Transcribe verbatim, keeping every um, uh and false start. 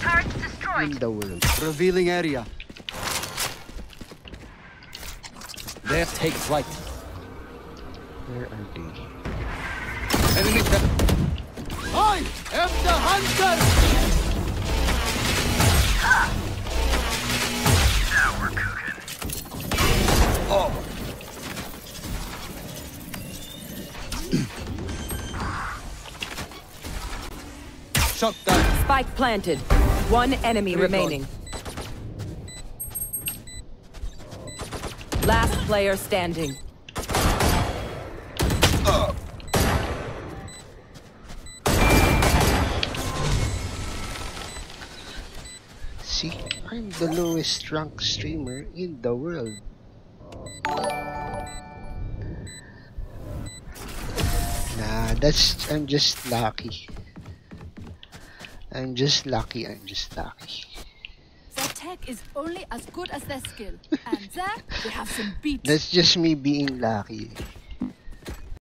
Turrets destroyed. In the world. Revealing area. There, take flight. Where are they? Enemy captured. I am the hunter! Ha! Now we're cooking. Oh. Shot down. Spike planted. One enemy Three remaining. Gone. Last player standing. Uh. See, I'm the lowest ranked streamer in the world. Nah, that's... I'm just lucky. I'm just lucky, I'm just lucky. Their tech is only as good as their skill. And there, we have some beats. That's just me being lucky.